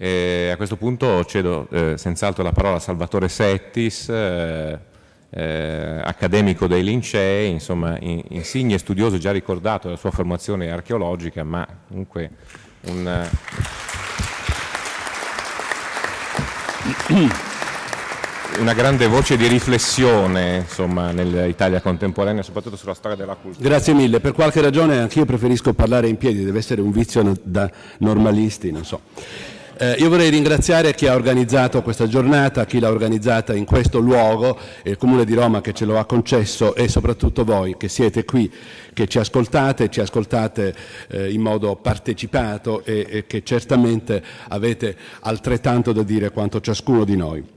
A questo punto cedo senz'altro la parola a Salvatore Settis, accademico dei Lincei, insomma insigne studioso, già ricordato della sua formazione archeologica, ma comunque un... una grande voce di riflessione, insomma, nell'Italia contemporanea, soprattutto sulla storia della cultura. Grazie mille. Per qualche ragione anch'io preferisco parlare in piedi, deve essere un vizio da normalisti, non so. Io vorrei ringraziare chi ha organizzato questa giornata, chi l'ha organizzata in questo luogo, il Comune di Roma che ce lo ha concesso e soprattutto voi che siete qui, che ci ascoltate in modo partecipato e che certamente avete altrettanto da dire quanto ciascuno di noi.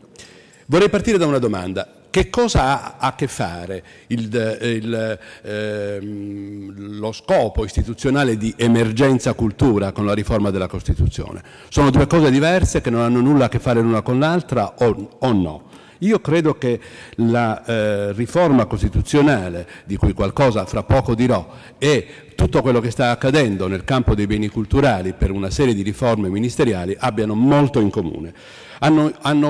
Vorrei partire da una domanda. Che cosa ha a che fare lo scopo istituzionale di emergenza cultura con la riforma della Costituzione? Sono due cose diverse che non hanno nulla a che fare l'una con l'altra o no? Io credo che la riforma costituzionale, di cui qualcosa fra poco dirò, e tutto quello che sta accadendo nel campo dei beni culturali per una serie di riforme ministeriali abbiano molto in comune.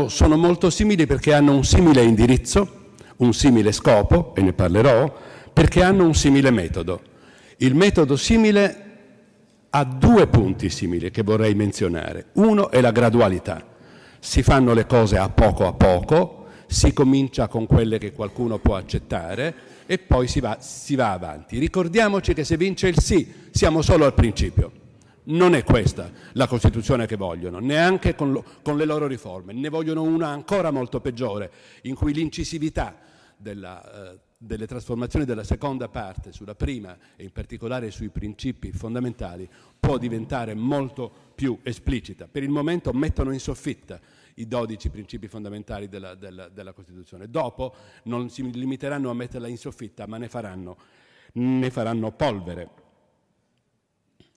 Sono molto simili perché hanno un simile indirizzo, un simile scopo, e ne parlerò, perché hanno un simile metodo. Il metodo simile ha due punti simili che vorrei menzionare. Uno è la gradualità. Si fanno le cose a poco, si comincia con quelle che qualcuno può accettare e poi si va avanti. Ricordiamoci che se vince il sì, siamo solo al principio. Non è questa la Costituzione che vogliono, neanche con le loro riforme. Ne vogliono una ancora molto peggiore, in cui l'incisività delle trasformazioni della seconda parte sulla prima e in particolare sui principi fondamentali può diventare molto più esplicita. Per il momento mettono in soffitta i 12 principi fondamentali della Costituzione. Dopo non si limiteranno a metterla in soffitta, ma ne faranno polvere.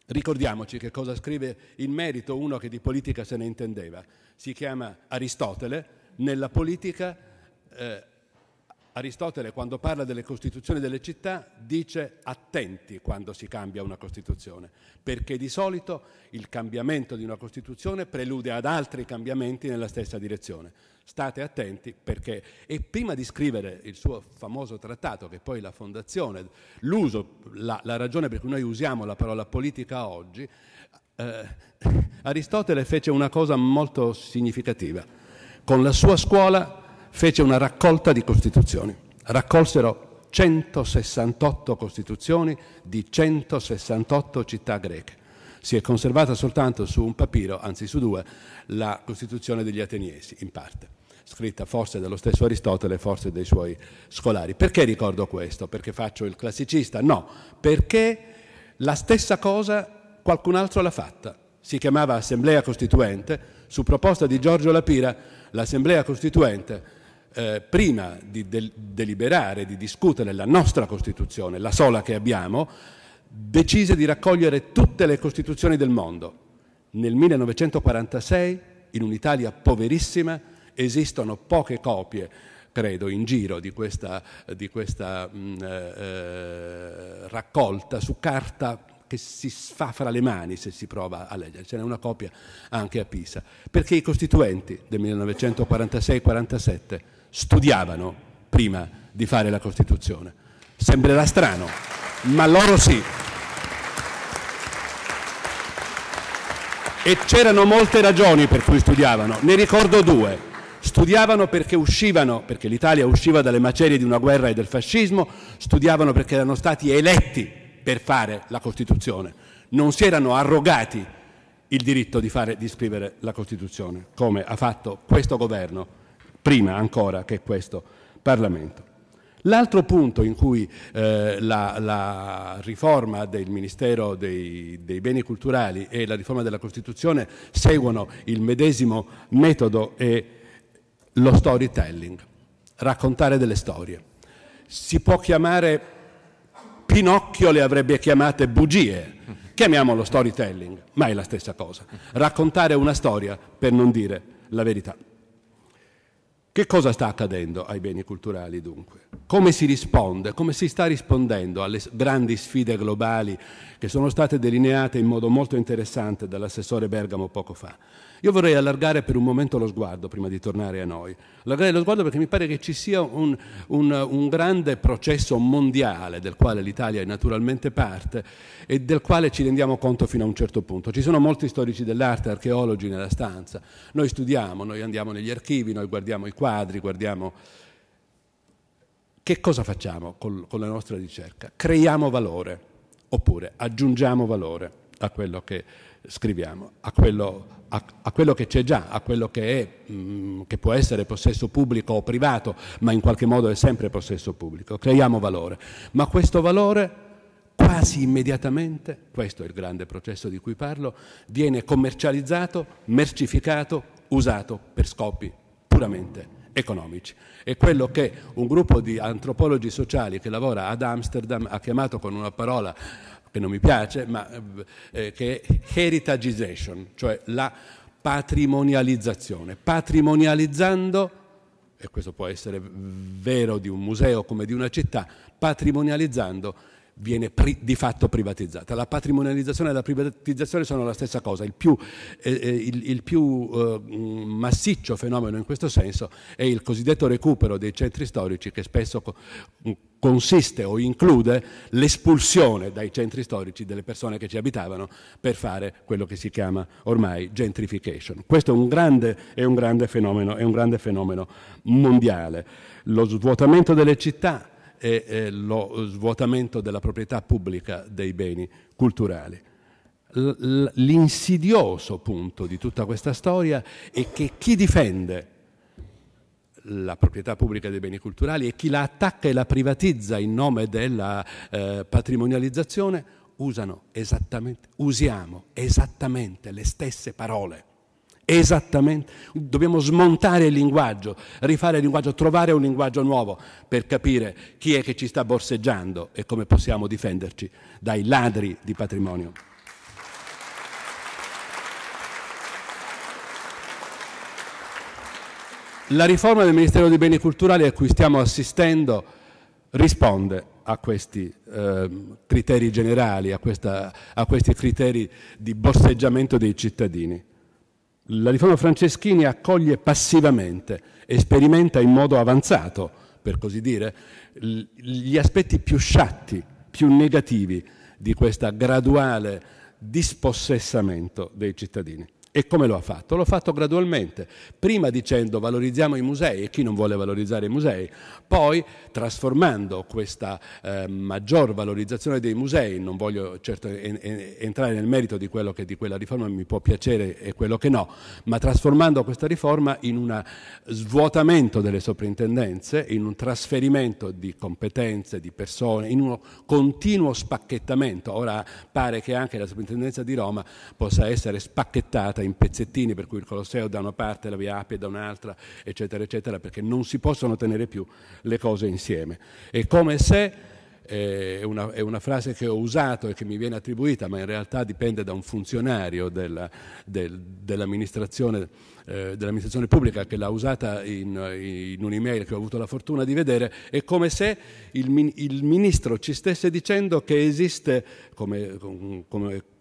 Ricordiamoci che cosa scrive in merito uno che di politica se ne intendeva. Si chiama Aristotele. Nella politica Aristotele, quando parla delle costituzioni delle città, dice attenti quando si cambia una costituzione, perché di solito il cambiamento di una costituzione prelude ad altri cambiamenti nella stessa direzione. State attenti perché, e prima di scrivere il suo famoso trattato, che poi la fondazione, la ragione per cui noi usiamo la parola politica oggi, Aristotele fece una cosa molto significativa. Con la sua scuola fece una raccolta di costituzioni, raccolsero 168 costituzioni di 168 città greche. Si è conservata soltanto su un papiro, anzi su due, la Costituzione degli Ateniesi, in parte, scritta forse dallo stesso Aristotele, forse dai suoi scolari. Perché ricordo questo? Perché faccio il classicista? No, perché la stessa cosa qualcun altro l'ha fatta. Si chiamava Assemblea Costituente, su proposta di Giorgio Lapira, l'Assemblea Costituente, prima di deliberare, di discutere la nostra Costituzione, la sola che abbiamo, decise di raccogliere tutte le Costituzioni del mondo. Nel 1946, in un'Italia poverissima, esistono poche copie, credo, in giro di questa raccolta su carta che si sfa fra le mani se si prova a leggere. Ce n'è una copia anche a Pisa. Perché i costituenti del 1946-47 studiavano prima di fare la Costituzione. Sembrerà strano, ma loro sì. E c'erano molte ragioni per cui studiavano, ne ricordo due. Studiavano perché perché l'Italia usciva dalle macerie di una guerra e del fascismo, studiavano perché erano stati eletti per fare la Costituzione. Non si erano arrogati il diritto di scrivere la Costituzione, come ha fatto questo governo, prima ancora che questo Parlamento. L'altro punto in cui la riforma del Ministero dei Beni Culturali e la riforma della Costituzione seguono il medesimo metodo è lo storytelling, raccontare delle storie. Si può chiamare, Pinocchio le avrebbe chiamate bugie, chiamiamolo storytelling, ma è la stessa cosa. Raccontare una storia per non dire la verità. Che cosa sta accadendo ai beni culturali dunque? Come si risponde? Come si sta rispondendo alle grandi sfide globali che sono state delineate in modo molto interessante dall'assessore Bergamo poco fa? Io vorrei allargare per un momento lo sguardo, prima di tornare a noi, allargare lo sguardo perché mi pare che ci sia un grande processo mondiale del quale l'Italia è naturalmente parte e del quale ci rendiamo conto fino a un certo punto. Ci sono molti storici dell'arte, archeologi nella stanza, noi studiamo, noi andiamo negli archivi, noi guardiamo i quadri, guardiamo... Che cosa facciamo con la nostra ricerca? Creiamo valore, oppure aggiungiamo valore a quello che scriviamo, a quello che c'è già, a quello che è, che può essere possesso pubblico o privato, ma in qualche modo è sempre possesso pubblico. Creiamo valore, ma questo valore quasi immediatamente, questo è il grande processo di cui parlo, viene commercializzato, mercificato, usato per scopi puramente economici. È quello che un gruppo di antropologi sociali che lavora ad Amsterdam ha chiamato con una parola che non mi piace, ma che è heritagization, cioè la patrimonializzazione. Patrimonializzando, e questo può essere vero di un museo come di una città, patrimonializzando viene di fatto privatizzata. La patrimonializzazione e la privatizzazione sono la stessa cosa. Il più massiccio fenomeno in questo senso è il cosiddetto recupero dei centri storici, che spesso consiste o include l'espulsione dai centri storici delle persone che ci abitavano per fare quello che si chiama ormai gentrification. Questo è un grande fenomeno mondiale. Lo svuotamento delle città e lo svuotamento della proprietà pubblica dei beni culturali. L'insidioso punto di tutta questa storia è che chi difende la proprietà pubblica dei beni culturali e chi la attacca e la privatizza in nome della patrimonializzazione usiamo esattamente le stesse parole. Esattamente, dobbiamo smontare il linguaggio, rifare il linguaggio, trovare un linguaggio nuovo per capire chi è che ci sta borseggiando e come possiamo difenderci dai ladri di patrimonio. La riforma del Ministero dei Beni Culturali a cui stiamo assistendo risponde a questi criteri generali, a questi criteri di borseggiamento dei cittadini. La riforma Franceschini accoglie passivamente e sperimenta in modo avanzato, per così dire, gli aspetti più sciatti, più negativi di questa graduale dispossessamento dei cittadini. E come lo ha fatto? L'ho fatto gradualmente, prima dicendo valorizziamo i musei e chi non vuole valorizzare i musei, poi trasformando questa maggior valorizzazione dei musei, non voglio certo entrare nel merito di quello che di quella riforma mi può piacere e quello che no, ma trasformando questa riforma in un svuotamento delle soprintendenze, in un trasferimento di competenze, di persone, in uno continuo spacchettamento. Ora pare che anche la soprintendenza di Roma possa essere spacchettata in pezzettini, per cui il Colosseo da una parte, la via Appia da un'altra, eccetera eccetera, perché non si possono tenere più le cose insieme. È come se, è una frase che ho usato e che mi viene attribuita, ma in realtà dipende da un funzionario dell'amministrazione pubblica che l'ha usata in un'email che ho avuto la fortuna di vedere, è come se il ministro ci stesse dicendo che esiste, come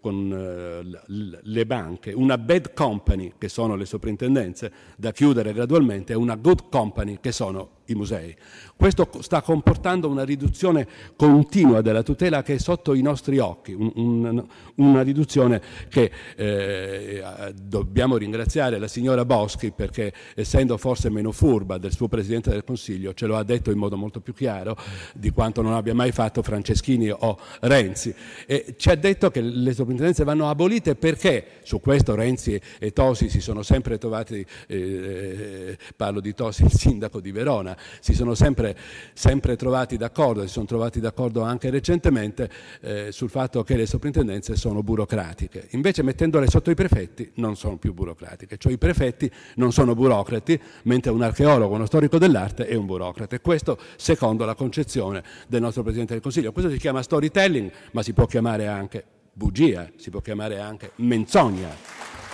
con le banche, una bad company, che sono le soprintendenze, da chiudere gradualmente, e una good company, che sono i musei. Questo sta comportando una riduzione continua della tutela che è sotto i nostri occhi, una riduzione che dobbiamo ringraziare la signora Boschi, perché essendo forse meno furba del suo Presidente del Consiglio ce lo ha detto in modo molto più chiaro di quanto non abbia mai fatto Franceschini o Renzi, e ci ha detto che le soprintendenze vanno abolite perché, su questo Renzi e Tosi si sono sempre trovati, parlo di Tosi, il sindaco di Verona, si sono sempre trovati d'accordo, si sono trovati d'accordo anche recentemente sul fatto che le soprintendenze sono burocratiche. Invece mettendole sotto i prefetti non sono più burocratiche, cioè i prefetti non sono burocrati, mentre un archeologo, uno storico dell'arte è un burocrate. Questo secondo la concezione del nostro Presidente del Consiglio. Questo si chiama storytelling, ma si può chiamare anche bugia, si può chiamare anche menzogna,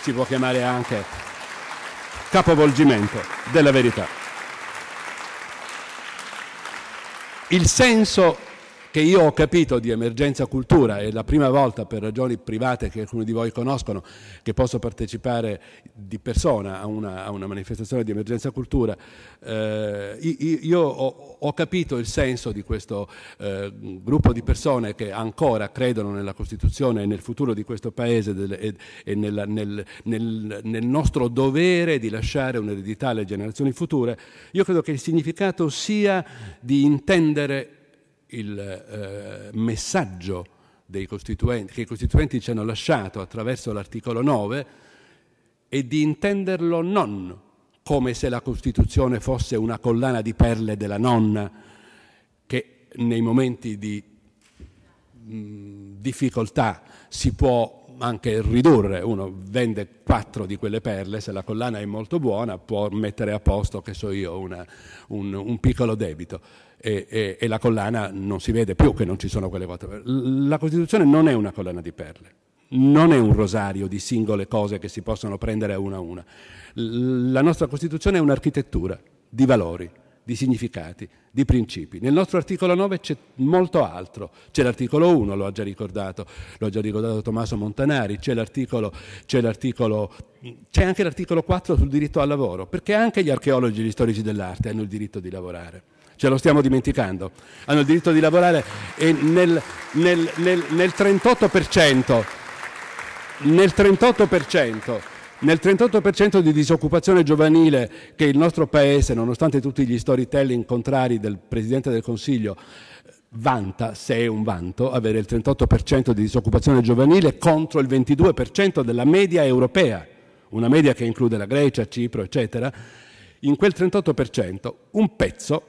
si può chiamare anche capovolgimento della verità. Il senso che io ho capito di Emergenza Cultura, è la prima volta per ragioni private che alcuni di voi conoscono che posso partecipare di persona a una manifestazione di Emergenza Cultura. Io ho capito il senso di questo gruppo di persone che ancora credono nella Costituzione e nel futuro di questo Paese e nel nostro dovere di lasciare un'eredità alle generazioni future. Io credo che il significato sia di intendere il messaggio dei Costituenti, che i Costituenti ci hanno lasciato attraverso l'articolo 9, e di intenderlo non come se la Costituzione fosse una collana di perle della nonna che nei momenti di difficoltà si può anche ridurre. Uno vende 4 di quelle perle, se la collana è molto buona può mettere a posto, che so io, un piccolo debito e la collana non si vede più che non ci sono quelle 4 perle. La Costituzione non è una collana di perle, non è un rosario di singole cose che si possono prendere una a una. La nostra Costituzione è un'architettura di valori, di significati, di principi. Nel nostro articolo 9 c'è molto altro. C'è l'articolo 1, lo ha già ricordato Tommaso Montanari, c'è anche l'articolo 4 sul diritto al lavoro, perché anche gli archeologi e gli storici dell'arte hanno il diritto di lavorare. Ce lo stiamo dimenticando. Hanno il diritto di lavorare e nel 38% di disoccupazione giovanile che il nostro Paese, nonostante tutti gli storytelling contrari del Presidente del Consiglio, vanta, se è un vanto, avere il 38% di disoccupazione giovanile contro il 22% della media europea, una media che include la Grecia, Cipro, eccetera. In quel 38% un pezzo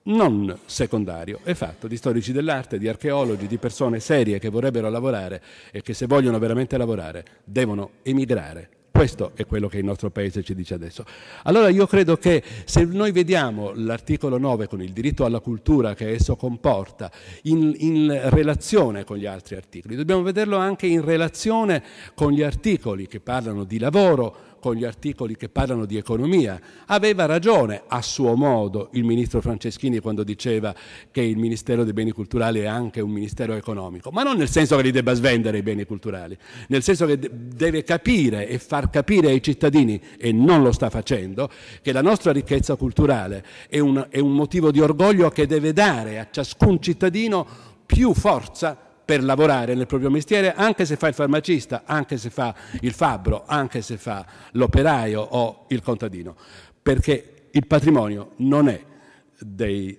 non secondario è fatto di storici dell'arte, di archeologi, di persone serie che vorrebbero lavorare e che, se vogliono veramente lavorare, devono emigrare. Questo è quello che il nostro Paese ci dice adesso. Allora io credo che se noi vediamo l'articolo 9 con il diritto alla cultura che esso comporta in relazione con gli altri articoli, dobbiamo vederlo anche in relazione con gli articoli che parlano di lavoro, con gli articoli che parlano di economia. Aveva ragione a suo modo il ministro Franceschini quando diceva che il Ministero dei Beni Culturali è anche un ministero economico, ma non nel senso che li debba svendere i beni culturali, nel senso che deve capire e far capire ai cittadini, e non lo sta facendo, che la nostra ricchezza culturale è un motivo di orgoglio che deve dare a ciascun cittadino più forza per lavorare nel proprio mestiere, anche se fa il farmacista, anche se fa il fabbro, anche se fa l'operaio o il contadino, perché il patrimonio non è degli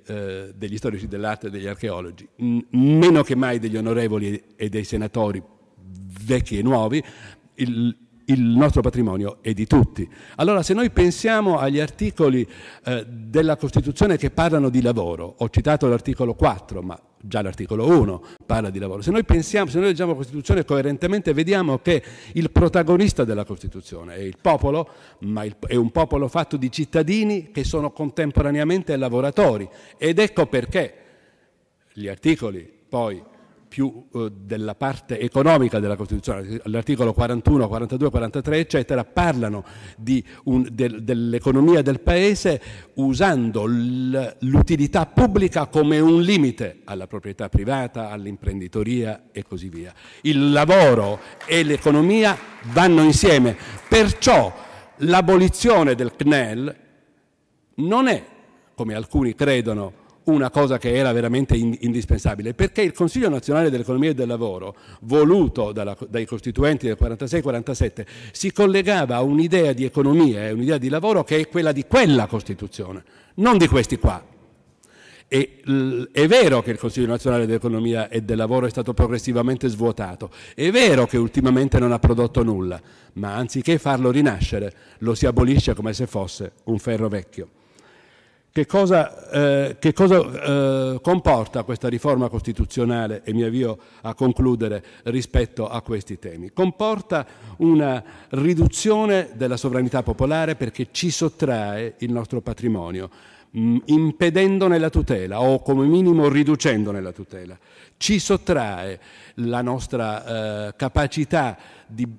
storici dell'arte e degli archeologi, meno che mai degli onorevoli e dei senatori vecchi e nuovi. Il nostro patrimonio è di tutti. Allora, se noi pensiamo agli articoli della Costituzione che parlano di lavoro, ho citato l'articolo 4, ma già l'articolo 1 parla di lavoro. Se noi leggiamo la Costituzione coerentemente, vediamo che il protagonista della Costituzione è il popolo, ma è un popolo fatto di cittadini che sono contemporaneamente lavoratori. Ed ecco perché gli articoli poi più della parte economica della Costituzione, l'articolo 41, 42, 43, eccetera, parlano dell'economia del Paese usando l'utilità pubblica come un limite alla proprietà privata, all'imprenditoria e così via. Il lavoro e l'economia vanno insieme, perciò l'abolizione del CNEL non è, come alcuni credono, una cosa che era veramente indispensabile, perché il Consiglio Nazionale dell'Economia e del Lavoro, voluto dai Costituenti del 46-47, si collegava a un'idea di economia e un'idea di lavoro che è quella di quella Costituzione, non di questi qua. E è vero che il Consiglio Nazionale dell'Economia e del Lavoro è stato progressivamente svuotato, è vero che ultimamente non ha prodotto nulla, ma anziché farlo rinascere lo si abolisce come se fosse un ferro vecchio. Che cosa comporta questa riforma costituzionale, e mi avvio a concludere, rispetto a questi temi? Comporta una riduzione della sovranità popolare, perché ci sottrae il nostro patrimonio, impedendone la tutela o come minimo riducendone la tutela. Ci sottrae la nostra capacità di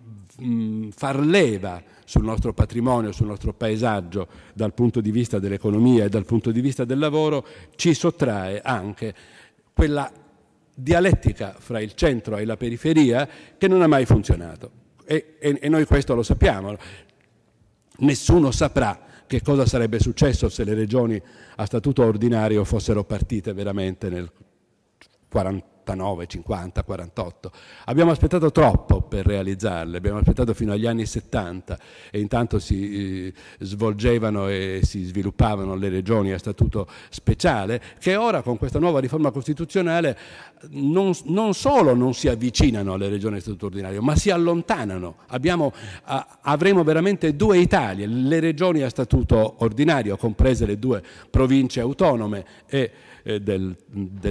far leva sul nostro patrimonio, sul nostro paesaggio, dal punto di vista dell'economia e dal punto di vista del lavoro. Ci sottrae anche quella dialettica fra il centro e la periferia che non ha mai funzionato. E noi questo lo sappiamo. Nessuno saprà che cosa sarebbe successo se le regioni a statuto ordinario fossero partite veramente nel 49, 50, 48. Abbiamo aspettato troppo per realizzarle, abbiamo aspettato fino agli anni 70 e intanto si svolgevano e si sviluppavano le regioni a statuto speciale, che ora con questa nuova riforma costituzionale non solo non si avvicinano alle regioni a statuto ordinario, ma si allontanano. Avremo veramente due Italie, le regioni a statuto ordinario, comprese le due province autonome del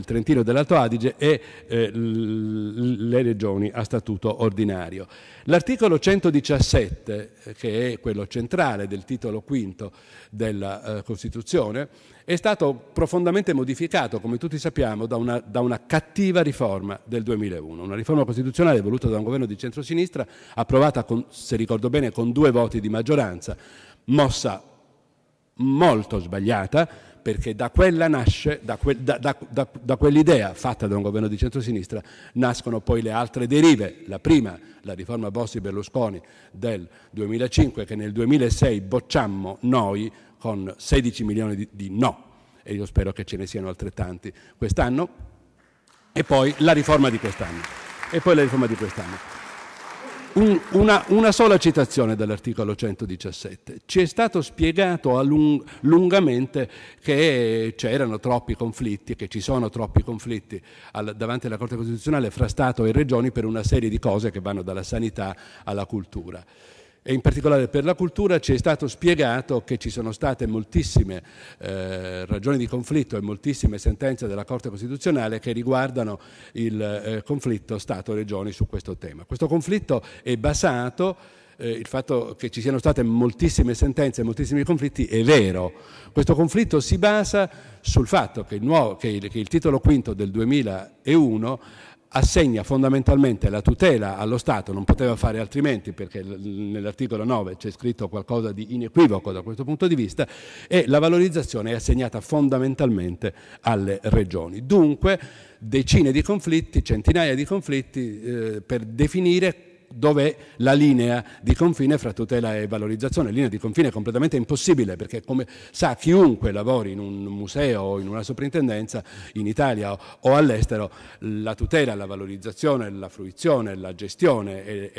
Trentino e dell'Alto Adige, e le regioni a statuto ordinario. L'articolo 117, che è quello centrale del titolo quinto della Costituzione, è stato profondamente modificato, come tutti sappiamo, da una cattiva riforma del 2001, una riforma costituzionale voluta da un governo di centrosinistra, approvata, se ricordo bene, con 2 voti di maggioranza, mossa molto sbagliata, perché da quella nasce, da quell'idea fatta da un governo di centrosinistra, nascono poi le altre derive. La prima, la riforma Bossi-Berlusconi del 2005, che nel 2006 bocciammo noi con 16 milioni di no, e io spero che ce ne siano altrettanti quest'anno, e poi la riforma di quest'anno. Una sola citazione dall'articolo 117. Ci è stato spiegato lungamente che c'erano troppi conflitti, che ci sono troppi conflitti davanti alla Corte Costituzionale fra Stato e Regioni per una serie di cose che vanno dalla sanità alla cultura. E in particolare per la cultura ci è stato spiegato che ci sono state moltissime ragioni di conflitto e moltissime sentenze della Corte Costituzionale che riguardano il conflitto Stato-Regioni su questo tema. Questo conflitto è basato, il fatto che ci siano state moltissime sentenze e moltissimi conflitti è vero. Questo conflitto si basa sul fatto che il titolo quinto del 2001 assegna fondamentalmente la tutela allo Stato, non poteva fare altrimenti perché nell'articolo 9 c'è scritto qualcosa di inequivoco da questo punto di vista, e la valorizzazione è assegnata fondamentalmente alle regioni. Dunque decine di conflitti, centinaia di conflitti per definire dov'è la linea di confine fra tutela e valorizzazione. Linea di confine completamente impossibile, perché come sa chiunque lavori in un museo o in una soprintendenza in Italia o all'estero, la tutela, la valorizzazione, la fruizione, la gestione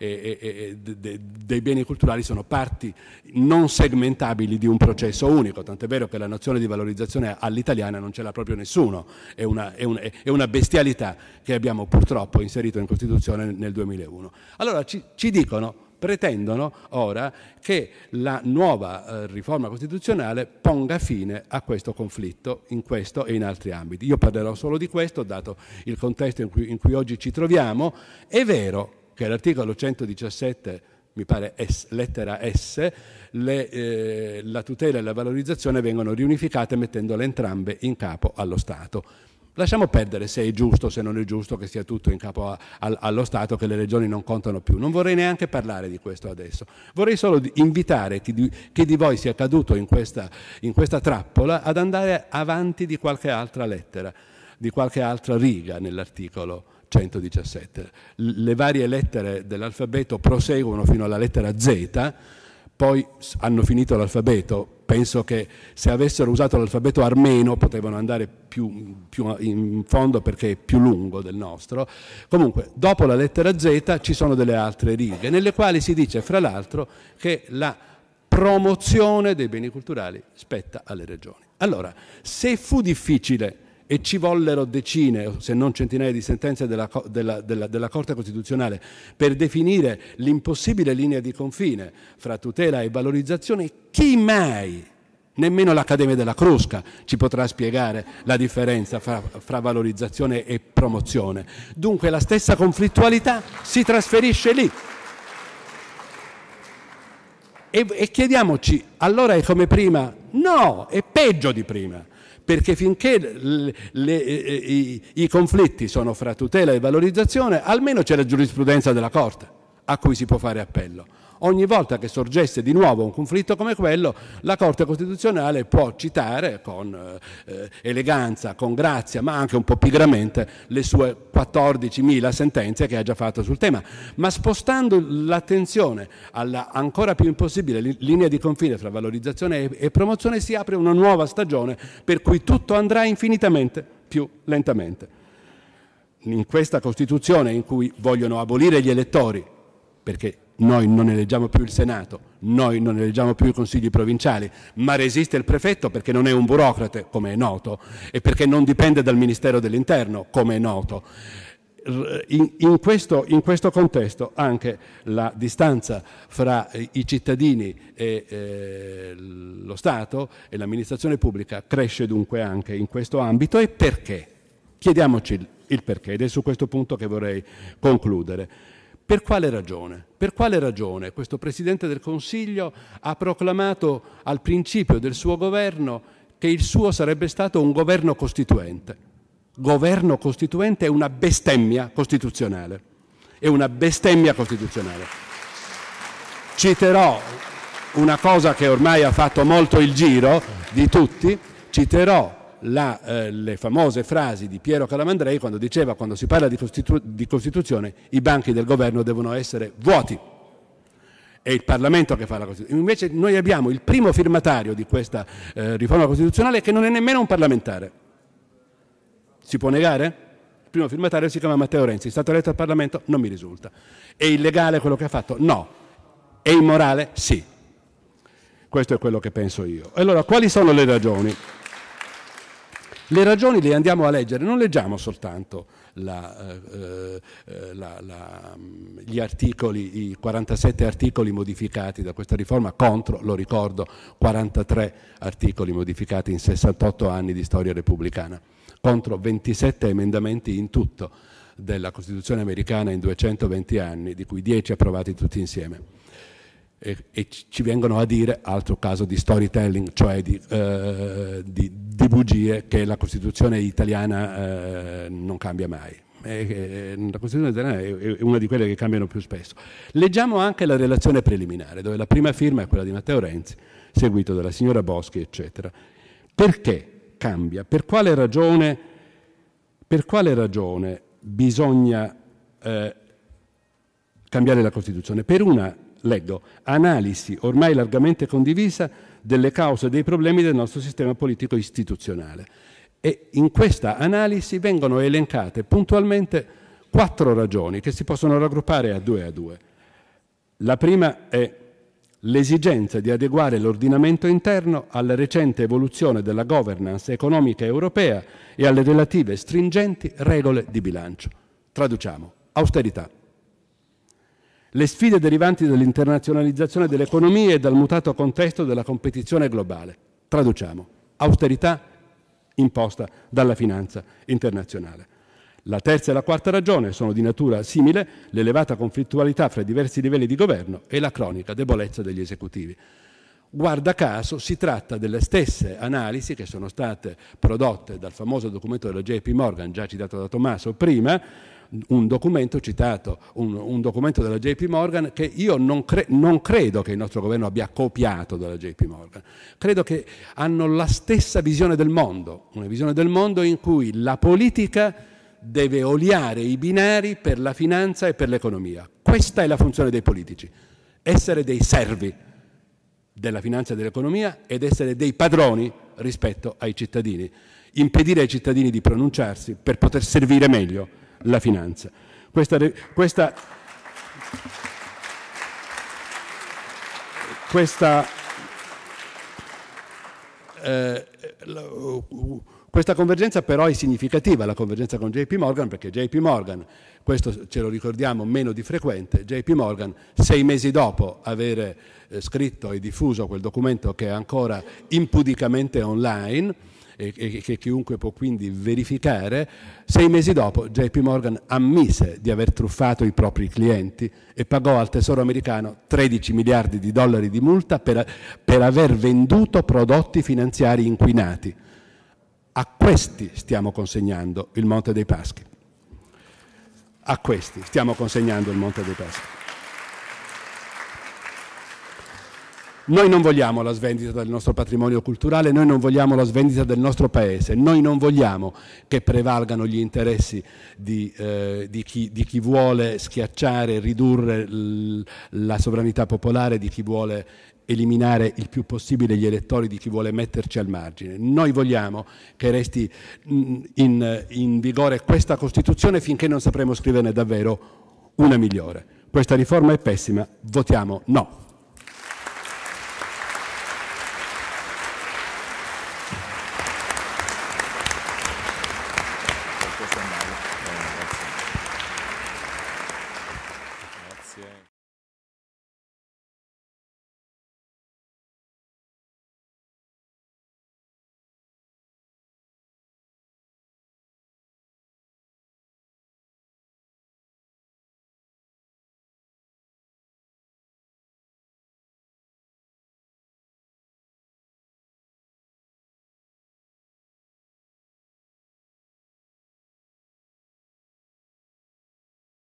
dei beni culturali sono parti non segmentabili di un processo unico, tant'è vero che la nozione di valorizzazione all'italiana non ce l'ha proprio nessuno, è una bestialità che abbiamo purtroppo inserito in Costituzione nel 2001. Allora ci dicono, pretendono ora che la nuova riforma costituzionale ponga fine a questo conflitto in questo e in altri ambiti. Io parlerò solo di questo, dato il contesto in cui oggi ci troviamo. È vero che l'articolo 117, mi pare lettera S, la tutela e la valorizzazione vengono riunificate mettendole entrambe in capo allo Stato. Lasciamo perdere se è giusto, se non è giusto che sia tutto in capo allo Stato, che le regioni non contano più. Non vorrei neanche parlare di questo adesso. Vorrei solo invitare chi di voi sia caduto in questa trappola ad andare avanti di qualche altra lettera, di qualche altra riga nell'articolo 117. Le varie lettere dell'alfabeto proseguono fino alla lettera Z, poi hanno finito l'alfabeto. Penso che se avessero usato l'alfabeto armeno potevano andare più in fondo, perché è più lungo del nostro. Comunque, dopo la lettera Z ci sono delle altre righe, nelle quali si dice, fra l'altro, che la promozione dei beni culturali spetta alle regioni. Allora, se fu difficile e ci vollero decine, se non centinaia di sentenze della Corte Costituzionale per definire l'impossibile linea di confine fra tutela e valorizzazione, chi mai, nemmeno l'Accademia della Crusca, ci potrà spiegare la differenza fra valorizzazione e promozione. Dunque la stessa conflittualità si trasferisce lì. E chiediamoci, allora è come prima? No, è peggio di prima. Perché finché i conflitti sono fra tutela e valorizzazione, almeno c'è la giurisprudenza della Corte a cui si può fare appello. ogni volta che sorgesse di nuovo un conflitto come quello, la Corte Costituzionale può citare con eleganza, con grazia, ma anche un po' pigramente le sue 14.000 sentenze che ha già fatto sul tema, ma spostando l'attenzione alla ancora più impossibile linea di confine tra valorizzazione e promozione si apre una nuova stagione per cui tutto andrà infinitamente più lentamente. In questa Costituzione in cui vogliono abolire gli elettori, perché noi non eleggiamo più il Senato, noi non eleggiamo più i consigli provinciali, ma resiste il prefetto perché non è un burocrate, come è noto, e perché non dipende dal Ministero dell'Interno, come è noto. In questo contesto anche la distanza fra i cittadini e lo Stato e l'amministrazione pubblica cresce dunque anche in questo ambito. E perché? Chiediamoci il perché, ed è su questo punto che vorrei concludere. Per quale ragione? Per quale ragione questo Presidente del Consiglio ha proclamato al principio del suo governo che il suo sarebbe stato un governo costituente? Governo costituente è una bestemmia costituzionale. È una bestemmia costituzionale. Citerò una cosa che ormai ha fatto molto il giro di tutti, citerò le famose frasi di Piero Calamandrei quando diceva: quando si parla di Costituzione i banchi del governo devono essere vuoti. È il Parlamento che fa la Costituzione. Invece noi abbiamo il primo firmatario di questa riforma costituzionale che non è nemmeno un parlamentare. Si può negare? Il primo firmatario si chiama Matteo Renzi, è stato eletto al Parlamento? Non mi risulta. È illegale quello che ha fatto? No. È immorale? Sì. Questo è quello che penso io. Allora, quali sono le ragioni? Le ragioni le andiamo a leggere, non leggiamo soltanto gli articoli, i 47 articoli modificati da questa riforma contro, lo ricordo, 43 articoli modificati in 68 anni di storia repubblicana, contro 27 emendamenti in tutto della Costituzione americana in 220 anni, di cui 10 approvati tutti insieme. E ci vengono a dire, altro caso di storytelling, cioè di bugie, che la Costituzione italiana non cambia mai. La Costituzione italiana è una di quelle che cambiano più spesso. Leggiamo anche la relazione preliminare, dove la prima firma è quella di Matteo Renzi, seguito dalla signora Boschi, eccetera. Perché cambia? Per quale ragione bisogna cambiare la Costituzione? Per una, leggo, analisi ormai largamente condivisa delle cause e dei problemi del nostro sistema politico istituzionale. E in questa analisi vengono elencate puntualmente 4 ragioni che si possono raggruppare a due. La prima è l'esigenza di adeguare l'ordinamento interno alla recente evoluzione della governance economica europea e alle relative stringenti regole di bilancio. Traduciamo: austerità. Le sfide derivanti dall'internazionalizzazione dell'economia e dal mutato contesto della competizione globale. Traduciamo: austerità imposta dalla finanza internazionale. La terza e la quarta ragione sono di natura simile: l'elevata conflittualità fra i diversi livelli di governo e la cronica debolezza degli esecutivi. Guarda caso, si tratta delle stesse analisi che sono state prodotte dal famoso documento della JP Morgan, già citato da Tommaso prima, un documento della JP Morgan che io non credo che il nostro governo abbia copiato dalla JP Morgan. Credo che hanno la stessa visione del mondo, una visione del mondo in cui la politica deve oliare i binari per la finanza e per l'economia. Questa è la funzione dei politici, essere dei servi della finanza e dell'economia ed essere dei padroni rispetto ai cittadini, impedire ai cittadini di pronunciarsi per poter servire meglio la finanza. Questa convergenza però è significativa, la convergenza con JP Morgan, perché JP Morgan, questo ce lo ricordiamo meno di frequente, JP Morgan 6 mesi dopo aver scritto e diffuso quel documento che è ancora impudicamente online e che chiunque può quindi verificare, 6 mesi dopo JP Morgan ammise di aver truffato i propri clienti e pagò al Tesoro americano 13 miliardi di dollari di multa per aver venduto prodotti finanziari inquinati. A questi stiamo consegnando il Monte dei Paschi. A questi stiamo consegnando il Monte dei Paschi. Noi non vogliamo la svendita del nostro patrimonio culturale, noi non vogliamo la svendita del nostro paese, noi non vogliamo che prevalgano gli interessi di chi vuole schiacciare, ridurre la sovranità popolare, di chi vuole eliminare il più possibile gli elettori, di chi vuole metterci al margine. Noi vogliamo che resti in vigore questa Costituzione finché non sapremo scriverne davvero una migliore. Questa riforma è pessima, votiamo no.